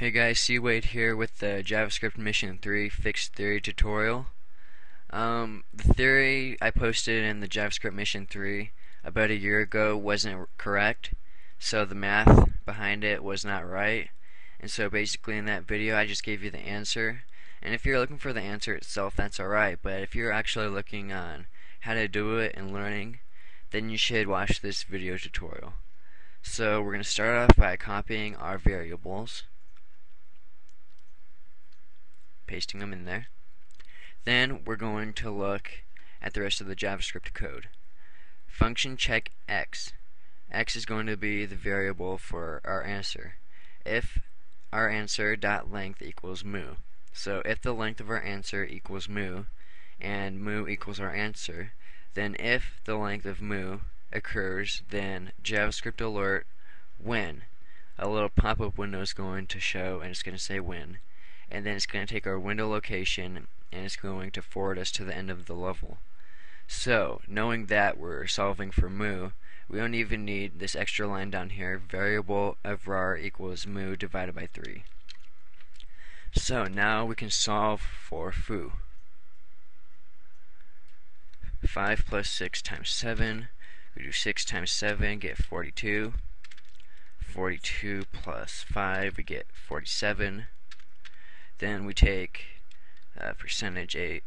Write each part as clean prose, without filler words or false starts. Hey guys, C. Wade here with the JavaScript Mission 3 Fixed Theory tutorial. The theory I posted in the JavaScript Mission 3 about a year ago wasn't correct, so the math behind it was not right. And so basically in that video I just gave you the answer. And if you're looking for the answer itself, that's alright, but if you're actually looking on how to do it and learning, then you should watch this video tutorial. So we're going to start off by copying our variables, pasting them in there. Then we're going to look at the rest of the JavaScript code. Function check x. X is going to be the variable for our answer. If our answer dot length equals mu. So if the length of our answer equals mu and mu equals our answer, then if the length of mu occurs, then JavaScript alert when. A little pop-up window is going to show and it's going to say when. And then it's going to take our window location and it's going to forward us to the end of the level. So knowing that we're solving for mu, we don't even need this extra line down here, variable of var equals mu divided by 3. So now we can solve for foo. 5 plus 6 times 7, we do 6 times 7, get 42. 42 plus 5, we get 47. Then we take percentage 8,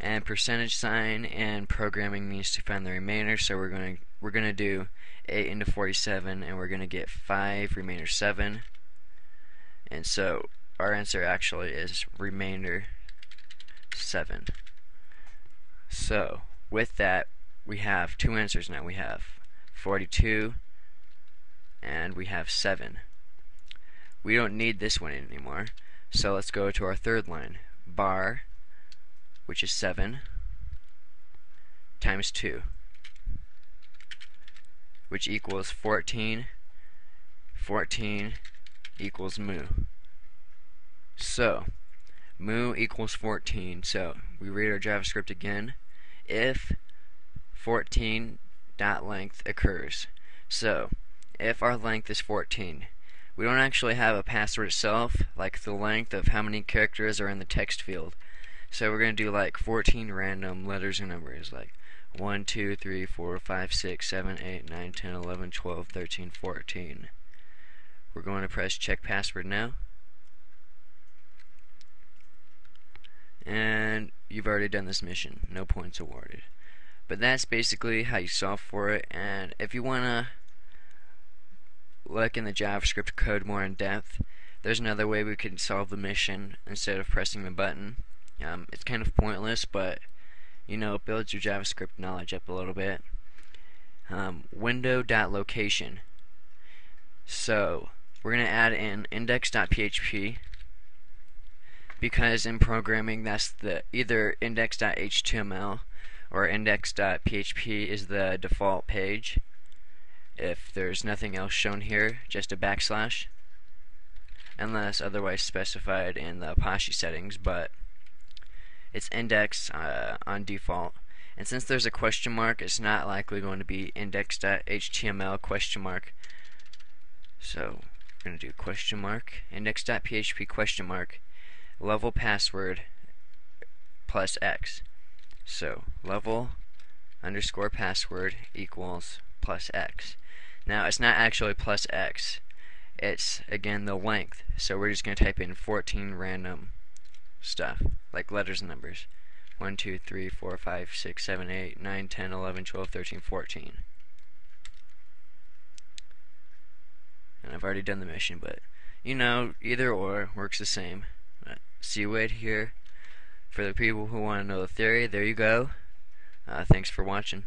and percentage sign and programming means to find the remainder. So we're going to do 8 into 47, and we're going to get 5 remainder 7. And so our answer actually is remainder 7. So with that, we have two answers now. We have 42 and we have 7. We don't need this one anymore, so let's go to our third line, bar, which is 7 times 2, which equals 14. 14 equals mu. So mu equals 14, so we read our JavaScript again, if 14 dot length occurs. So if our length is 14, we don't actually have a password itself, like the length of how many characters are in the text field. So we're going to do like 14 random letters or numbers, like 1, 2, 3, 4, 5, 6, 7, 8, 9, 10, 11, 12, 13, 14. We're going to press check password now. And you've already done this mission, no points awarded. But that's basically how you solve for it, and if you want to look in the JavaScript code more in depth, there's another way we could solve the mission instead of pressing the button. It's kind of pointless, but you know, it builds your JavaScript knowledge up a little bit. Window.location. So we're going to add in index.php, because in programming that's the either index.html or index.php is the default page. If there's nothing else shown here, just a backslash, unless otherwise specified in the Apache settings, but it's index on default. And since there's a question mark, it's not likely going to be index.html question mark. So we're going to do question mark, index.php question mark, level password plus x. So level underscore password equals plus x. Now it's not actually plus x, it's again the length, so we're just going to type in 14 random stuff, like letters and numbers, 1, 2, 3, 4, 5, 6, 7, 8, 9, 10, 11, 12, 13, 14. And I've already done the mission, but you know, either or works the same. C. Wade here. For the people who want to know the theory, there you go. Thanks for watching.